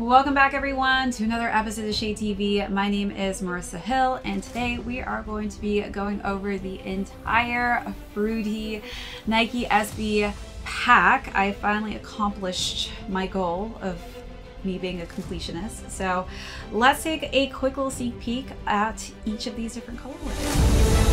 Welcome back everyone to another episode of Shade TV. My name is Marissa Hill and today we are going to be going over the entire Fruity Nike SB pack. I finally accomplished my goal of me being a completionist. So let's take a quick little sneak peek at each of these different colorways.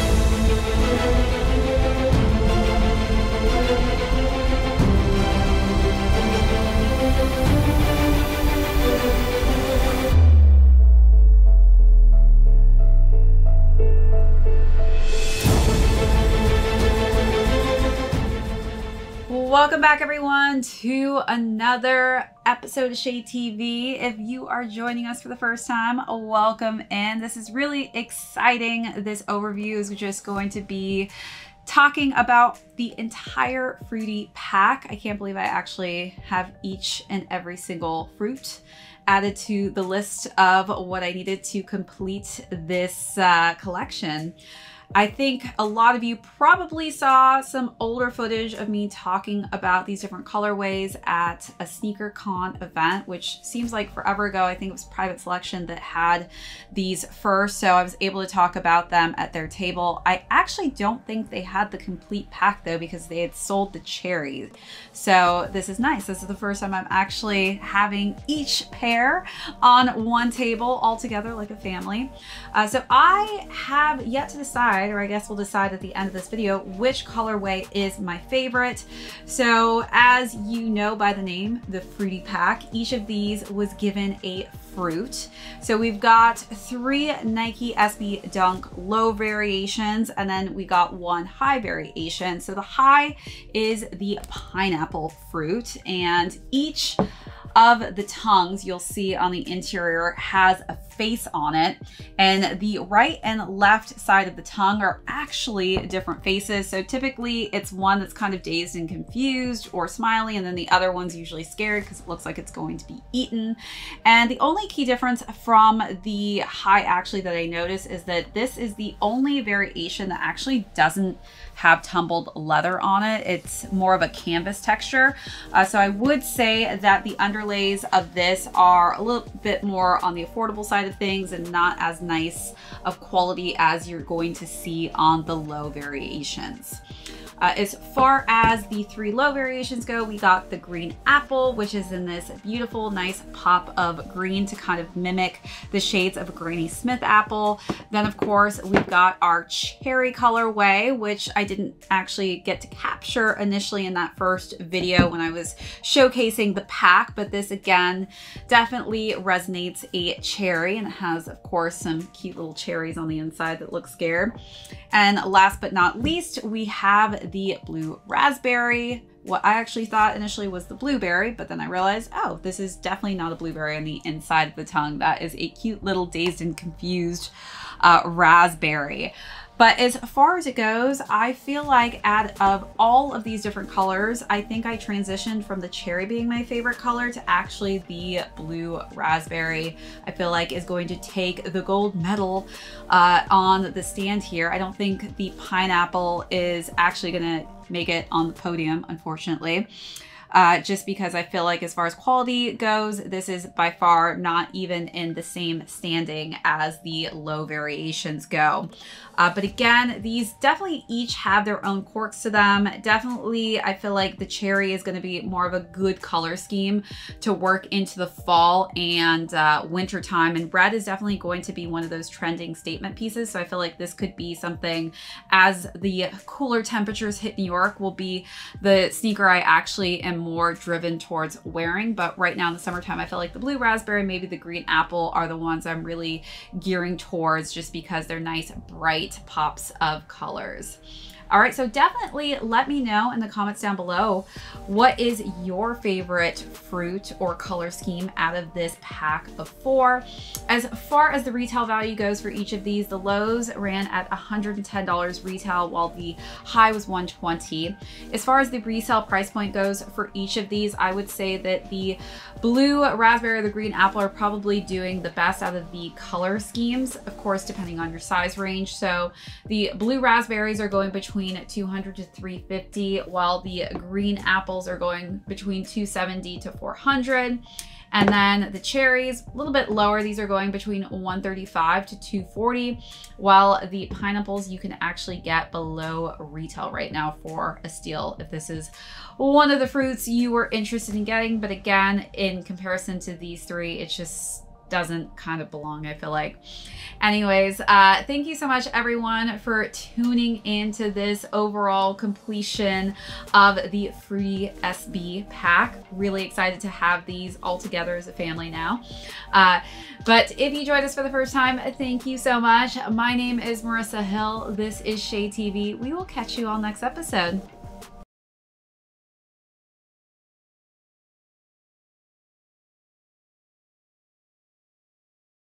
Welcome back everyone to another episode of Shade TV. If you are joining us for the first time, welcome in. This is really exciting. This overview is just going to be talking about the entire Fruity pack. I can't believe I actually have each and every single fruit added to the list of what I needed to complete this collection. I think a lot of you probably saw some older footage of me talking about these different colorways at a sneaker con event, which seems like forever ago. I think it was Private Selection that had these first, so I was able to talk about them at their table. I actually don't think they had the complete pack though, because they had sold the Cherry. So this is nice. This is the first time I'm actually having each pair on one table all together like a family. So I have yet to decide, or I guess we'll decide at the end of this video, which colorway is my favorite. So as you know by the name, the Fruity Pack, each of these was given a fruit. So we've got three Nike SB Dunk low variations, and then we got one high variation. So the high is the pineapple fruit, and each of the tongues you'll see on the interior has a face on it, and the right and left side of the tongue are actually different faces. So typically it's one that's kind of dazed and confused or smiley, and then the other one's usually scared because it looks like it's going to be eaten. And the only key difference from the high actually that I noticed is that this is the only variation that actually doesn't have tumbled leather on it. It's more of a canvas texture. So I would say that the underlays of this are a little bit more on the affordable side of things and not as nice of quality as you're going to see on the low variations. As far as the three low variations go, we got the Green Apple, which is in this beautiful, nice pop of green to kind of mimic the shades of a Granny Smith apple. Then of course, we've got our Cherry colorway, which I didn't actually get to capture initially in that first video when I was showcasing the pack, but this again, definitely resonates a cherry, and it has of course some cute little cherries on the inside that look scared. And last but not least, we have the Blue Raspberry. What I actually thought initially was the blueberry, but then I realized, oh, this is definitely not a blueberry on the inside of the tongue. That is a cute little dazed and confused raspberry. But as far as it goes, I feel like out of all of these different colors, I think I transitioned from the cherry being my favorite color to actually the blue raspberry. I feel like is going to take the gold medal on the stand here. I don't think the pineapple is actually gonna make it on the podium, unfortunately. Just because I feel like as far as quality goes, this is by far not even in the same standing as the low variations go. But again, these definitely each have their own quirks to them. Definitely, I feel like the cherry is going to be more of a good color scheme to work into the fall and winter time. And red is definitely going to be one of those trending statement pieces. So I feel like this could be something as the cooler temperatures hit New York will be the sneaker I actually am more driven towards wearing. But right now in the summertime, I feel like the blue raspberry, maybe the green apple are the ones I'm really gearing towards just because they're nice, bright pops of colors. All right, so definitely let me know in the comments down below, what is your favorite fruit or color scheme out of this pack of four? As far as the retail value goes for each of these, the lows ran at $110 retail, while the high was $120. As far as the resale price point goes for each of these, I would say that the blue raspberry or the green apple are probably doing the best out of the color schemes, of course, depending on your size range. So the blue raspberries are going between $200 to $350, while the green apples are going between $270 to $400. And then the cherries, a little bit lower. These are going between 135 to 240, while the pineapples you can actually get below retail right now for a steal if this is one of the fruits you were interested in getting. But again, in comparison to these three, it just doesn't kind of belong, I feel like. Anyways, thank you so much everyone for tuning into this overall completion of the Fruity SB pack. Really excited to have these all together as a family now. But if you joined us for the first time, thank you so much. My name is Marissa Hill. This is Shade TV. We will catch you all next episode.